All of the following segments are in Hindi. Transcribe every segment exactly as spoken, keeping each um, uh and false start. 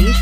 Beat.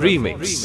Remix.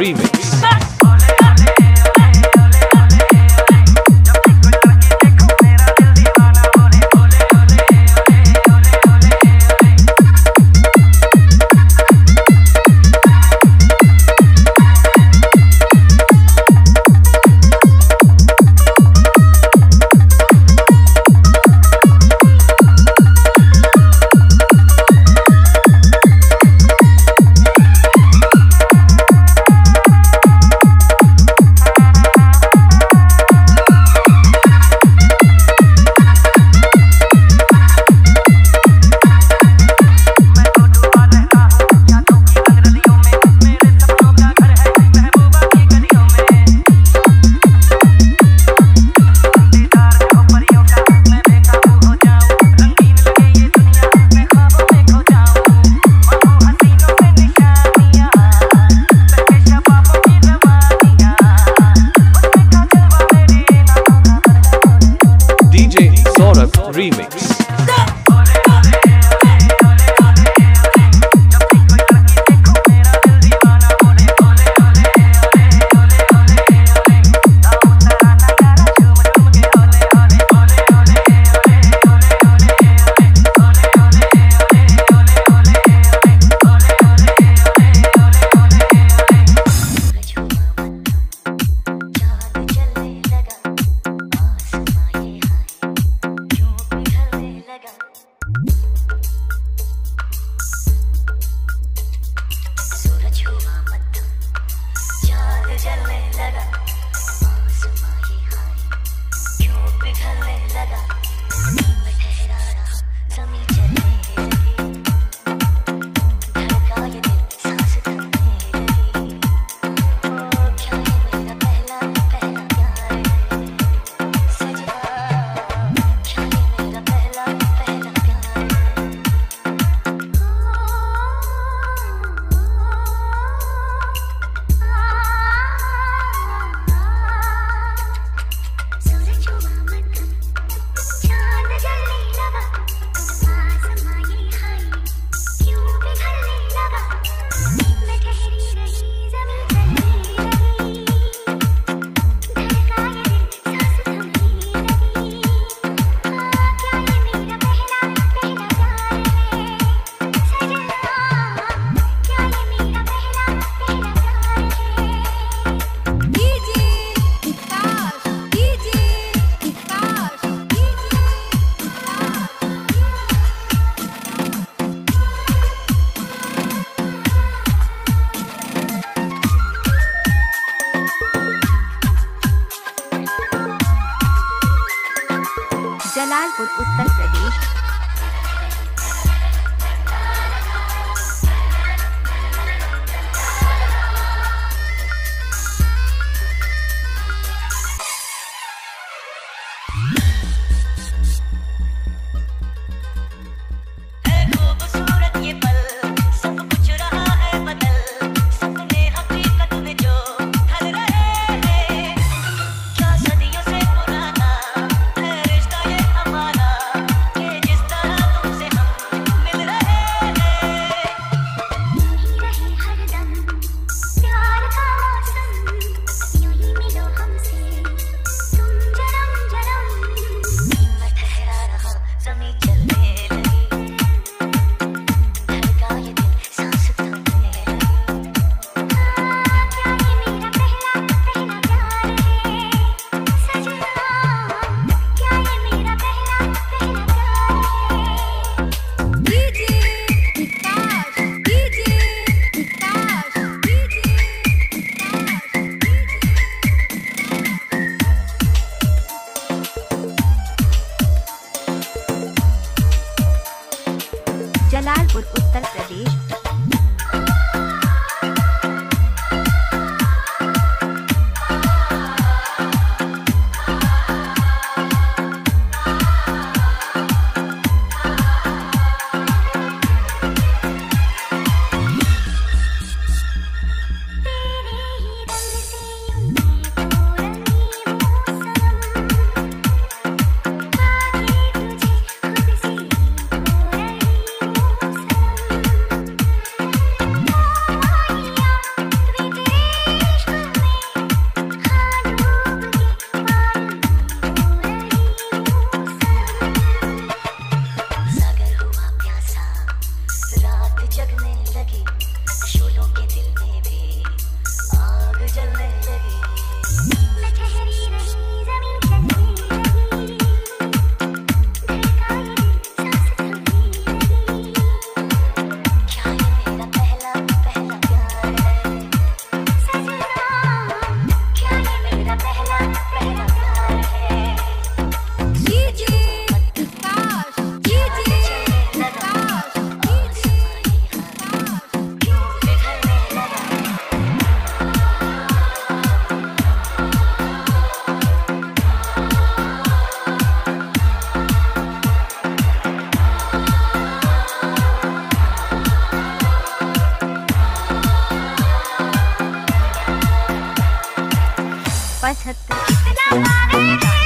Remix. Remix. Jalalpur Uttar Pradesh. पचहत्तर।